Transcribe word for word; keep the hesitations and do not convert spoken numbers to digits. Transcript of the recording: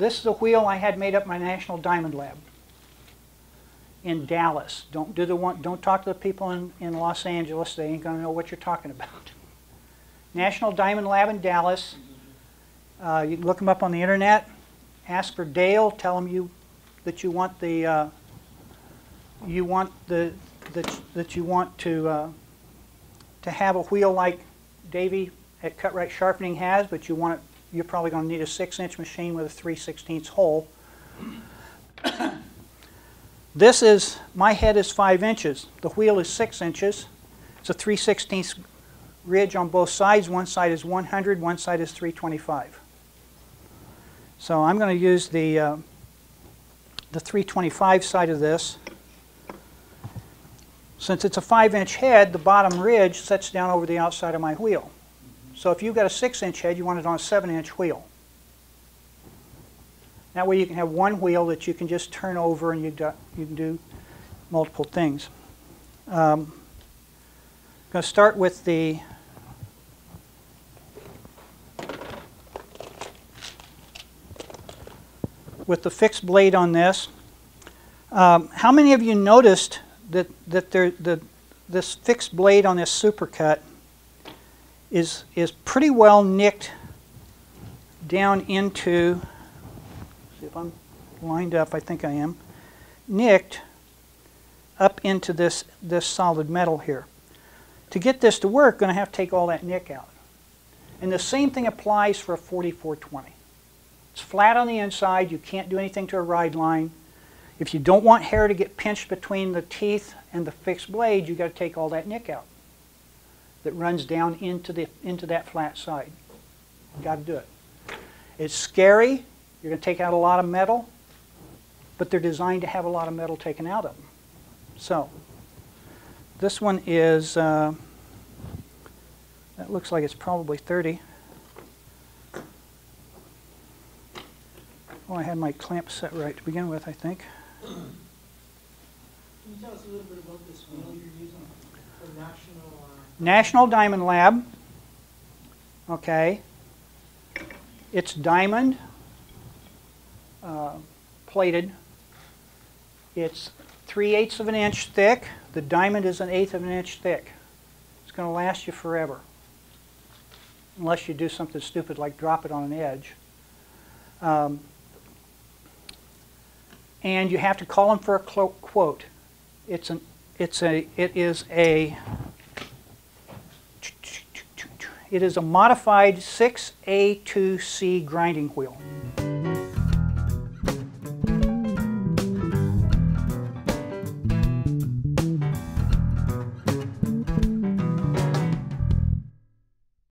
This is a wheel I had made up my National Diamond Lab in Dallas. Don't do the one, don't talk to the people in, in Los Angeles. They ain't gonna know what you're talking about. National Diamond Lab in Dallas. Uh, you can look them up on the internet. Ask for Dale. Tell him you that you want the uh, you want the that that you want to uh, to have a wheel like Davey at Cutright Sharpening has, but you want it. You're probably going to need a six-inch machine with a three sixteenths hole. This is, my head is five inches. The wheel is six inches. It's a three sixteenths ridge on both sides. One side is one hundred, one side is three twenty-five. So I'm going to use the uh, the three twenty-five side of this. Since it's a five-inch head, the bottom ridge sets down over the outside of my wheel. So if you've got a six-inch head, you want it on a seven-inch wheel. That way you can have one wheel that you can just turn over and you, do, you can do multiple things. Um, I'm going to start with the with the fixed blade on this. Um, how many of you noticed that that there the this fixed blade on this supercut is is pretty well nicked down into, see if I'm lined up, I think I am, nicked up into this, this solid metal here. To get this to work, going to have to take all that nick out. And the same thing applies for a forty-four twenty. It's flat on the inside, you can't do anything to a ride line. If you don't want hair to get pinched between the teeth and the fixed blade, you've got to take all that nick out that runs down into the into that flat side. You've got to do it. It's scary. You're going to take out a lot of metal, but they're designed to have a lot of metal taken out of them. So this one is, uh, that looks like it's probably thirty. Oh, I had my clamp set right to begin with, I think. Can you tell us a little bit about this wheel you're using for National? National Diamond Lab, okay, it's diamond uh, plated, it's three eighths of an inch thick, the diamond is an eighth of an inch thick. It's going to last you forever, unless you do something stupid like drop it on an edge. Um, and you have to call them for a quote. It's an, it's a, it is a, It is a modified six A two C grinding wheel.